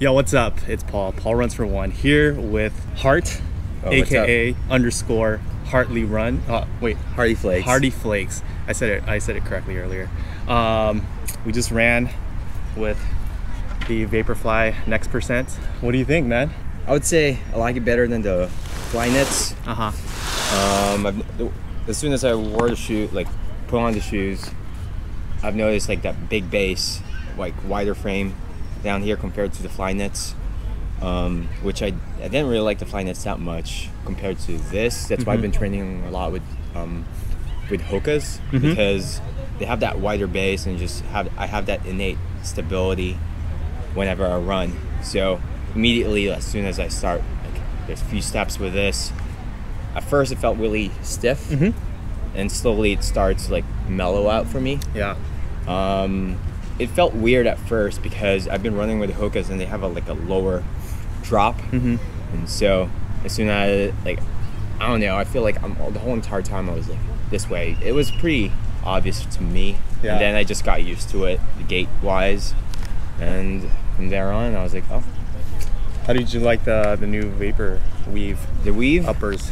Yo, what's up? It's Paul runs for one here with Hart, aka underscore Heartyflakes. I said it correctly earlier. We just ran with the Vaporfly Next Percent. What do you think, man? I would say I like it better than the fly nets. As soon as I wore the shoe, like put on the shoes, I've noticed like that big base, like wider frame down here compared to the fly nets, which I didn't really like the fly nets that much compared to this. That's why I've been training a lot with Hokas, because they have that wider base and just I have that innate stability whenever I run. So immediately as soon as I start, like, there's a few steps with this. At first it felt really stiff, and slowly it starts to like mellow out for me. Yeah. It felt weird at first because I've been running with the Hokas and they have like a lower drop, and so as soon as I feel like the whole entire time I was like this way. It was pretty obvious to me, and then I just got used to it, the gait wise, and from there on I was like, oh. How did you like the new Vaporweave? The weave uppers.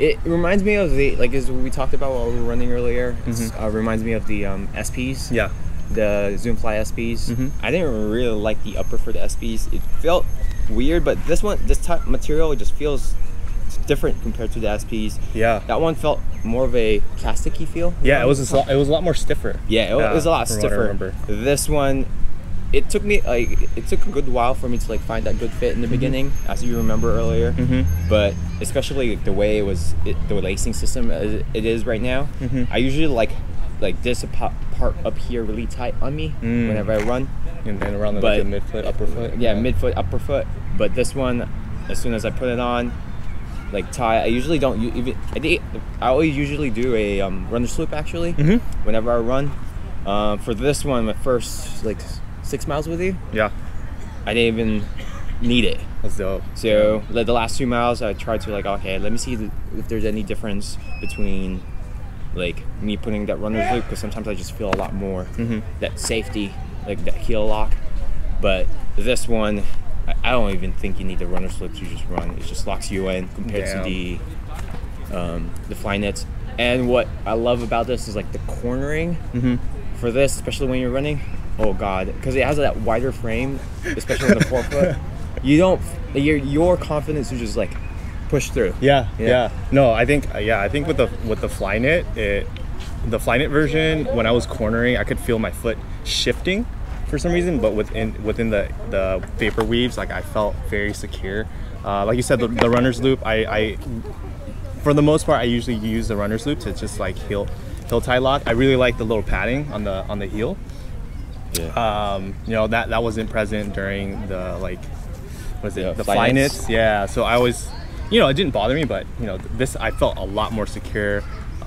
It reminds me of the, like, as we talked about while we were running earlier, it reminds me of the SPs. Yeah. The Zoom Fly SPs. I didn't really like the upper for the SPs. It felt weird, but this type material just feels different compared to the SPs. Yeah. That one felt more of a plasticky feel. Yeah, it was a lot more stiffer. Yeah, it was a lot stiffer. This one, it took me it took a good while for me to like find that good fit in the beginning, as you remember earlier. But especially like, the way the lacing system as it is right now, I usually like this part up here really tight on me whenever I run, and then around the midfoot, upper foot. Yeah, midfoot, upper foot. But this one, as soon as I put it on, like tie, I usually don't even. I always usually do a runner sloop actually whenever I run. For this one, my first like 6 miles with you, I didn't even need it. That's dope. So like, the last 2 miles I tried to like, okay, let me see if there's any difference between like me putting that runner's loop, because sometimes I just feel a lot more that safety, like that heel lock. But this one, I don't even think you need the runner's loop to just run. It just locks you in compared to the fly nets. And what I love about this is like the cornering for this, especially when you're running. Oh God, because it has that wider frame, especially on the forefoot. You don't, your confidence is just like push through. Yeah, you know? Yeah. No, I think with the fly knit, the fly knit version, when I was cornering, I could feel my foot shifting for some reason. But within the Vapor Weaves, like I felt very secure. Like you said, the runner's loop, I for the most part I usually use the runner's loop to just like heel tie lock. I really like the little padding on the heel. Yeah. You know, that wasn't present during the the fly knits. Yeah, so I was, you know, it didn't bother me, but you know, this I felt a lot more secure.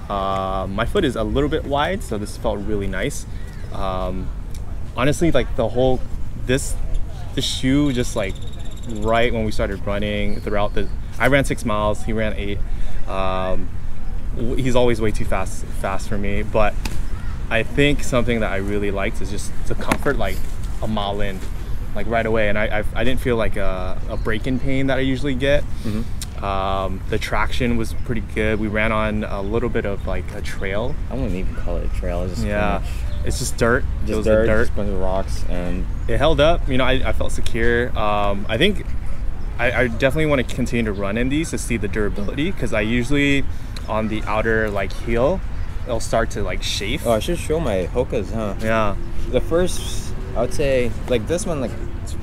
My foot is a little bit wide, so this felt really nice. Honestly, like the shoe, just like right when we started running throughout I ran 6 miles, he ran 8. He's always way too fast for me, but I think something that I really liked is just the comfort, like a mile in, like right away. And I didn't feel like a break-in pain that I usually get. The traction was pretty good. We ran on a little bit of like a trail. I wouldn't even call it a trail. It's just it's just dirt. Just a bunch of rocks, and it held up. You know, I felt secure. I think I definitely want to continue to run in these to see the durability, because I usually on the outer like heel, it'll start to like chafe. Oh, I should show my Hokas, huh? Yeah. The first, I would say, like this one, like it's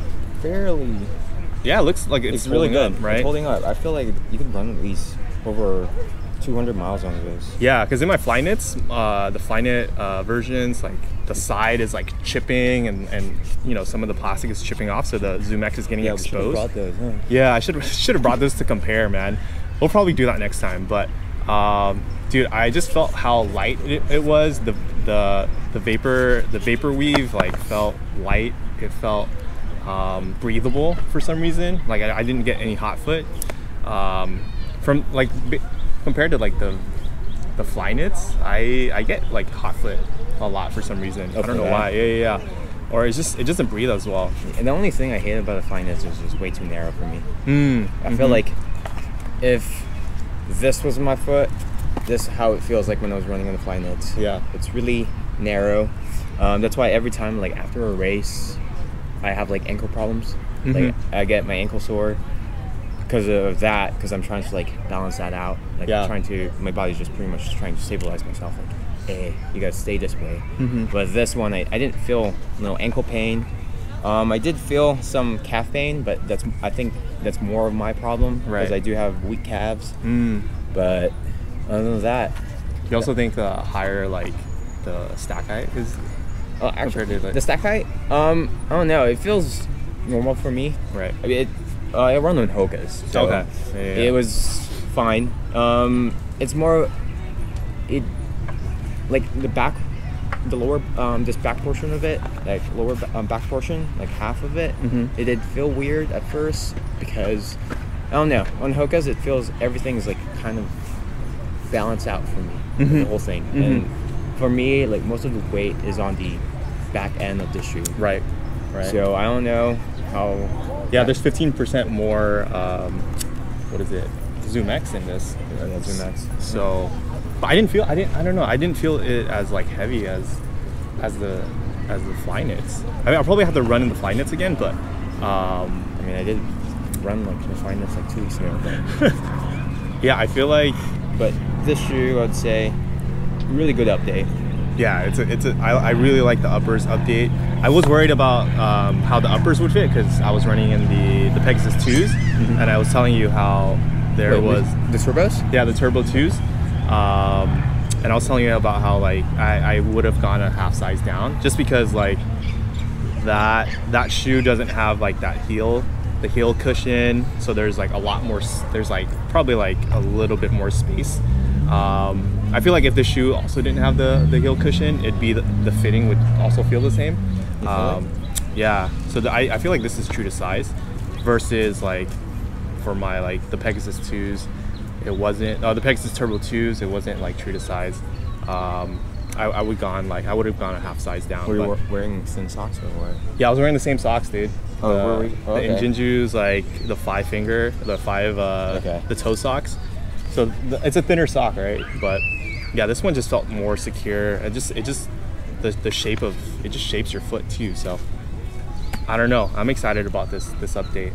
fairly. Yeah, it looks like it's really good, up, right? It's holding up. I feel like you can run at least over 200 miles on this. Yeah, because in my fly knits, the fly knit versions, like the side is like chipping, and you know, some of the plastic is chipping off, so the ZoomX is getting exposed. Yeah, we should have brought those, huh? Yeah, I should have brought those to compare, man. We'll probably do that next time, but. Dude, I just felt how light it was. The Vaporweave like felt light. It felt breathable for some reason. Like I didn't get any hot foot from like compared to like the fly knits. I get like hot foot a lot for some reason. I don't know why. Yeah. or it's just, it doesn't breathe as well. And the only thing I hate about the Fly Nest is it's way too narrow for me. I feel like if this was my foot, this is how it feels like when I was running on the Fly Nets. Yeah, it's really narrow. That's why every time, like after a race, I have like ankle problems. Like I get my ankle sore because of that, because I'm trying to like balance that out. Like trying to, my body's just pretty much just trying to stabilize myself. Like, hey, you gotta stay this way. But this one, I didn't feel no ankle pain. I did feel some calf pain, but that's, I think that's more of my problem because I do have weak calves. But other than that, you also think the higher like the stack height is. Oh, actually, the stack height. I don't know. It feels normal for me. Right. I mean, I run on Hokas, so it was fine. It's more, it like the back, the lower, this back portion of it, like lower back portion, like half of it. It did feel weird at first because I don't know. On Hokas, it feels everything is like kind of balanced out for me, the whole thing. And for me, like most of the weight is on the back end of the shoe. Right. So I don't know how. Yeah, there's 15% more. What is it? ZoomX in this. ZoomX. So, but I didn't feel. I don't know. I didn't feel it as like heavy as the Fly Knits. I mean, I'll probably have to run in the Fly Knits again, but. I mean, I did run like the Fly Knits like 2 weeks ago. Yeah, I feel like. But this shoe, I'd say. Really good update. Yeah, I really like the uppers update. I was worried about how the uppers would fit because I was running in the Pegasus 2s, and I was telling you how there the Turbos? Yeah, the Turbo 2s. And I was telling you about how like I would have gone a half size down just because like that shoe doesn't have like that heel, the heel cushion, so there's like a lot more, there's like probably like a little bit more space. I feel like if the shoe also didn't have the heel cushion, it'd be the fitting would also feel the same. Yeah, so I feel like this is true to size versus like for my like the Pegasus 2s, it wasn't, the Pegasus Turbo 2s, it wasn't like true to size. I would have gone a half size down. Were you wearing the same socks or what? Yeah, I was wearing the same socks, dude. The Injinju's like the 5 finger, the 5 the toe socks. So it's a thinner sock, right? But yeah, this one just felt more secure. It just the shape of it just shapes your foot too. So I don't know. I'm excited about this update.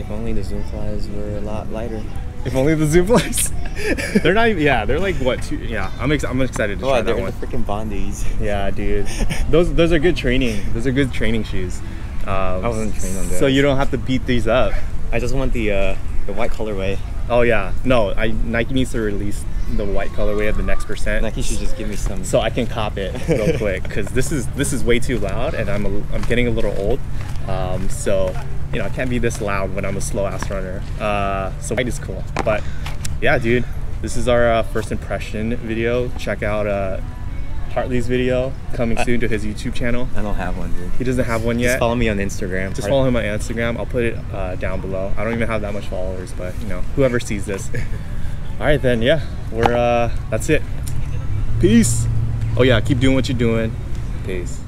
If only the Zoom Flies were a lot lighter. If only the Zoom Flies. They're not. Yeah, they're like what? Two, yeah, I'm excited to try that one. They're freaking Bondis. Yeah, dude. Those are good training. Those are good training shoes. I wasn't trained on those. So you don't have to beat these up. I just want the white colorway. Oh yeah, no, Nike needs to release the white colorway of the Next Percent. Nike should just give me some, so I can cop it real quick, because this is way too loud, and I'm getting a little old, so you know I can't be this loud when I'm a slow ass runner. So white is cool, but yeah, dude, this is our first impression video. Check out Hartley's video coming soon to his YouTube channel. I don't have one, dude. He doesn't have one yet. Just follow me on Instagram. Just follow him on Instagram. I'll put it down below. I don't even have that much followers, but you know, whoever sees this. All right, then, yeah, that's it. Peace. Oh yeah, keep doing what you're doing. Peace.